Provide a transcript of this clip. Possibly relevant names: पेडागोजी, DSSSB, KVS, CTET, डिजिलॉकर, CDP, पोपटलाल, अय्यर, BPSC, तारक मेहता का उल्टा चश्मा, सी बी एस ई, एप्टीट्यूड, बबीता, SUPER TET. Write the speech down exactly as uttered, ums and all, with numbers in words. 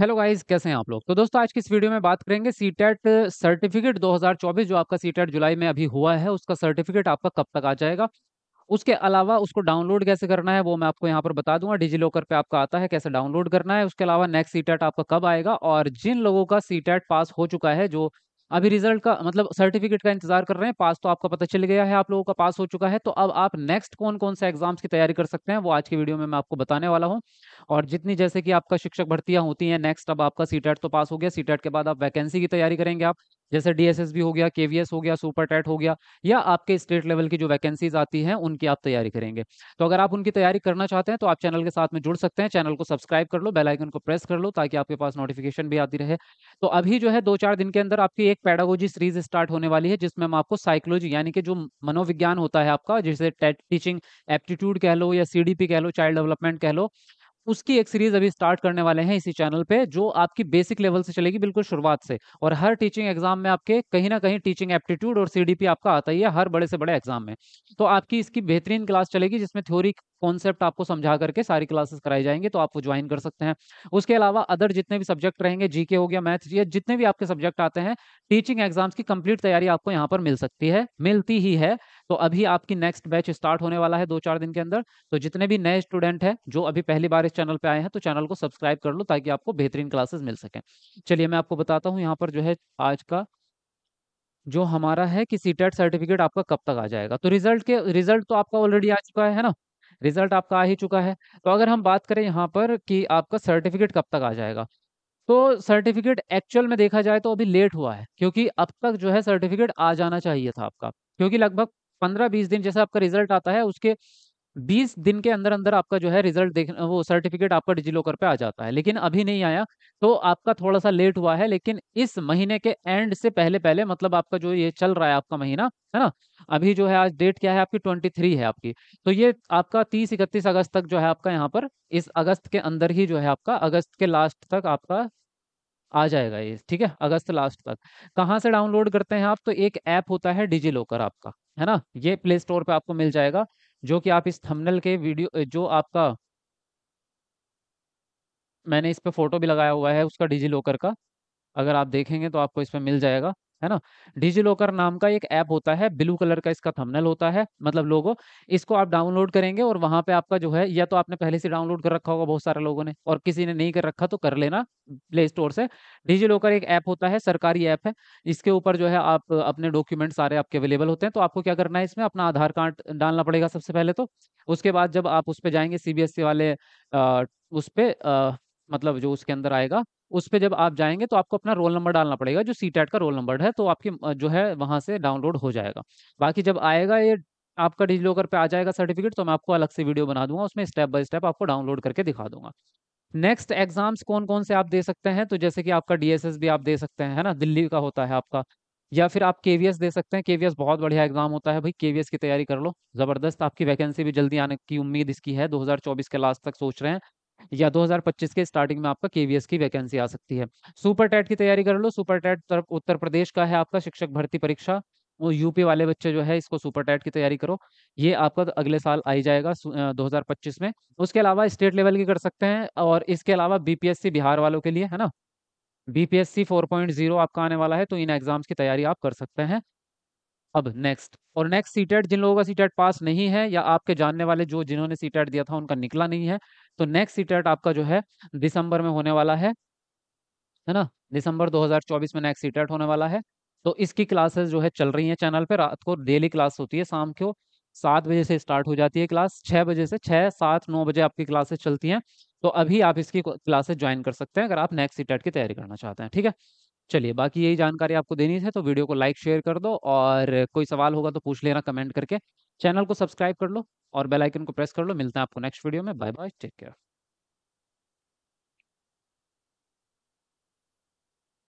Hello guys, कैसे हैं आप लोग। तो दोस्तों आज की इस वीडियो में बात करेंगे सीटेट सर्टिफिकेट दो हज़ार चौबीस जो आपका सीटेट जुलाई में अभी हुआ है, उसका सर्टिफिकेट आपका कब तक आ जाएगा। उसके अलावा उसको डाउनलोड कैसे करना है वो मैं आपको यहाँ पर बता दूंगा। डिजिलॉकर पे आपका आता है, कैसे डाउनलोड करना है। उसके अलावा नेक्स्ट सीटेट आपका कब आएगा, और जिन लोगों का सीटेट पास हो चुका है जो अभी रिजल्ट का मतलब सर्टिफिकेट का इंतजार कर रहे हैं, पास तो आपका पता चल गया है, आप लोगों का पास हो चुका है, तो अब आप नेक्स्ट कौन कौन से एग्जाम्स की तैयारी कर सकते हैं वो आज की वीडियो में मैं आपको बताने वाला हूं। और जितनी जैसे कि आपका शिक्षक भर्तियां होती हैं नेक्स्ट, अब आपका सीटेट तो पास हो गया, सीटेट के बाद आप वैकेंसी की तैयारी करेंगे। आप जैसे डी एस एस बी हो गया, के वी एस हो गया, सुपर टेट हो गया, या आपके स्टेट लेवल की जो वैकेंसीज आती हैं उनकी आप तैयारी करेंगे। तो अगर आप उनकी तैयारी करना चाहते हैं तो आप चैनल के साथ में जुड़ सकते हैं। चैनल को सब्सक्राइब कर लो, बेल आइकन को प्रेस कर लो ताकि आपके पास नोटिफिकेशन भी आती रहे। तो अभी जो है दो चार दिन के अंदर आपकी एक पेडागोजी सीरीज स्टार्ट होने वाली है जिसमें हम आपको साइकोलॉजी यानी कि जो मनोविज्ञान होता है आपका, जिसे टीचिंग एप्टीट्यूड कह लो या सी डी पी कह लो, चाइल्ड डेवलपमेंट कह लो, उसकी एक सीरीज अभी स्टार्ट करने वाले हैं इसी चैनल पे, जो आपकी बेसिक लेवल से चलेगी, बिल्कुल शुरुआत से। और हर टीचिंग एग्जाम में आपके कहीं ना कहीं टीचिंग एप्टीट्यूड और सी डी पी आपका आता ही है हर बड़े से बड़े एग्जाम में। तो आपकी इसकी बेहतरीन क्लास चलेगी जिसमें थ्योरी कॉन्सेप्ट आपको समझा करके सारी क्लासेस कराई जाएंगे, तो आप वो ज्वाइन कर सकते हैं। उसके अलावा अदर जितने भी सब्जेक्ट रहेंगे, जी के हो गया, मैथ्स, या जितने भी आपके सब्जेक्ट आते हैं टीचिंग एग्जाम्स की कंप्लीट तैयारी आपको यहाँ पर मिल सकती है, मिलती ही है। तो अभी आपकी नेक्स्ट बैच स्टार्ट होने वाला है दो चार दिन के अंदर। तो जितने भी नए स्टूडेंट हैं जो अभी पहली बार इस चैनल पे आए हैं तो चैनल को सब्सक्राइब कर लो ताकि आपको बेहतरीन क्लासेस मिल सकें। चलिए मैं आपको बताता हूँ यहाँ पर जो है आज का जो हमारा है कि सीटेट सर्टिफिकेट आपका कब तक आ जाएगा। तो रिजल्ट के रिजल्ट तो आपका ऑलरेडी आ चुका है, है ना, रिजल्ट आपका आ ही चुका है। तो अगर हम बात करें यहाँ पर कि आपका सर्टिफिकेट कब तक आ जाएगा, तो सर्टिफिकेट एक्चुअल में देखा जाए तो अभी लेट हुआ है, क्योंकि अब तक जो है सर्टिफिकेट आ जाना चाहिए था आपका, क्योंकि लगभग पंद्रह बीस दिन जैसे आपका रिजल्ट आता है उसके बीस दिन के अंदर अंदर आपका जो है रिजल्ट देख वो सर्टिफिकेट आपका डिजिलॉकर पे आ जाता है, लेकिन अभी नहीं आया तो आपका थोड़ा सा लेट हुआ है। लेकिन इस महीने के एंड से पहले पहले, मतलब आपका जो ये चल रहा है आपका महीना, है ना, अभी जो है आज डेट क्या है आपकी तेईस है आपकी, तो ये आपका तीस इकतीस अगस्त तक जो है आपका यहाँ पर इस अगस्त के अंदर ही जो है आपका अगस्त के लास्ट तक आपका आ जाएगा ये, ठीक है, अगस्त लास्ट तक। कहाँ से डाउनलोड करते हैं आप, तो एक ऐप होता है डिजिलॉकर आपका, है ना, ये प्ले स्टोर पे आपको मिल जाएगा, जो कि आप इस थंबनेल के वीडियो जो आपका मैंने इस पे फोटो भी लगाया हुआ है उसका डिजिलॉकर का, अगर आप देखेंगे तो आपको इस पे मिल जाएगा, है ना। डिजिलॉकर नाम का एक ऐप होता है, ब्लू कलर का इसका थंबनेल होता है, मतलब लोगो, इसको आप डाउनलोड करेंगे और वहां पे आपका जो है, या तो आपने पहले से डाउनलोड कर रखा होगा बहुत सारे लोगों ने, और किसी ने नहीं कर रखा तो कर लेना प्ले स्टोर से। डिजिलॉकर एक ऐप होता है, सरकारी ऐप है, इसके ऊपर जो है आप अपने डॉक्यूमेंट सारे आपके अवेलेबल होते हैं। तो आपको क्या करना है, इसमें अपना आधार कार्ड डालना पड़ेगा सबसे पहले तो। उसके बाद जब आप उस पर जाएंगे सी बी एस ई वाले आ, उस पर मतलब जो उसके अंदर आएगा उस पे जब आप जाएंगे तो आपको अपना रोल नंबर डालना पड़ेगा, जो सीटेट का रोल नंबर है, तो आपकी जो है वहां से डाउनलोड हो जाएगा। बाकी जब आएगा ये आपका डिजिलॉकर पे आ जाएगा सर्टिफिकेट, तो मैं आपको अलग से वीडियो बना दूंगा, उसमें स्टेप बाय स्टेप आपको डाउनलोड करके दिखा दूंगा। नेक्स्ट एग्जाम्स कौन कौन से आप दे सकते हैं, तो जैसे कि आपका डी एस एस बी आप दे सकते हैं, है ना, दिल्ली का होता है आपका, या फिर आप के वी एस दे सकते हैं। के वी एस बहुत बढ़िया एग्जाम होता है भाई, के वी एस की तैयारी कर लो, जबरदस्त। आपकी वैकेंसी भी जल्दी आने की उम्मीद इसकी है, दो हजार चौबीस के लास्ट तक सोच रहे हैं या दो हज़ार पच्चीस के स्टार्टिंग में आपका के वी एस की वैकेंसी आ सकती है। सुपर टेट की तैयारी कर लो, सुपर टेट उत्तर प्रदेश का है आपका शिक्षक भर्ती परीक्षा, वो यूपी वाले बच्चे जो है इसको सुपर टेट की तैयारी करो, ये आपका अगले साल आ ही जाएगा दो हज़ार पच्चीस में। उसके अलावा स्टेट लेवल की कर सकते हैं, और इसके अलावा B P S C Bihar वालों के लिए, है ना, B P S C four point zero आपका आने वाला है, तो इन एग्जाम्स की तैयारी आप कर सकते हैं। अब नेक्स्ट और नेक्स्ट सीटेट, जिन लोगों का सीटेट पास नहीं है या आपके जानने वाले जो जिन्होंने सीटेट दिया था उनका निकला नहीं है, तो नेक्स्ट सीटेट आपका जो है दिसंबर में होने वाला है, है ना, दिसंबर दो हज़ार चौबीस में नेक्स्ट सीटेट होने वाला है। तो इसकी क्लासेस जो है चल रही हैं चैनल पे, रात को डेली क्लास होती है, शाम को सात बजे से स्टार्ट हो जाती है क्लास, छः बजे से छः सात नौ बजे आपकी क्लासेस चलती हैं। तो अभी आप इसकी क्लासेस ज्वाइन कर सकते हैं अगर आप नेक्स्ट सीटेट की तैयारी करना चाहते हैं, ठीक है। चलिए, बाकी यही जानकारी आपको देनी है तो वीडियो को लाइक शेयर कर दो, और कोई सवाल होगा तो पूछ लेना कमेंट करके। चैनल को सब्सक्राइब कर लो और बेल आइकन को प्रेस कर लो। मिलते हैं आपको नेक्स्ट वीडियो में। Bye bye, take care.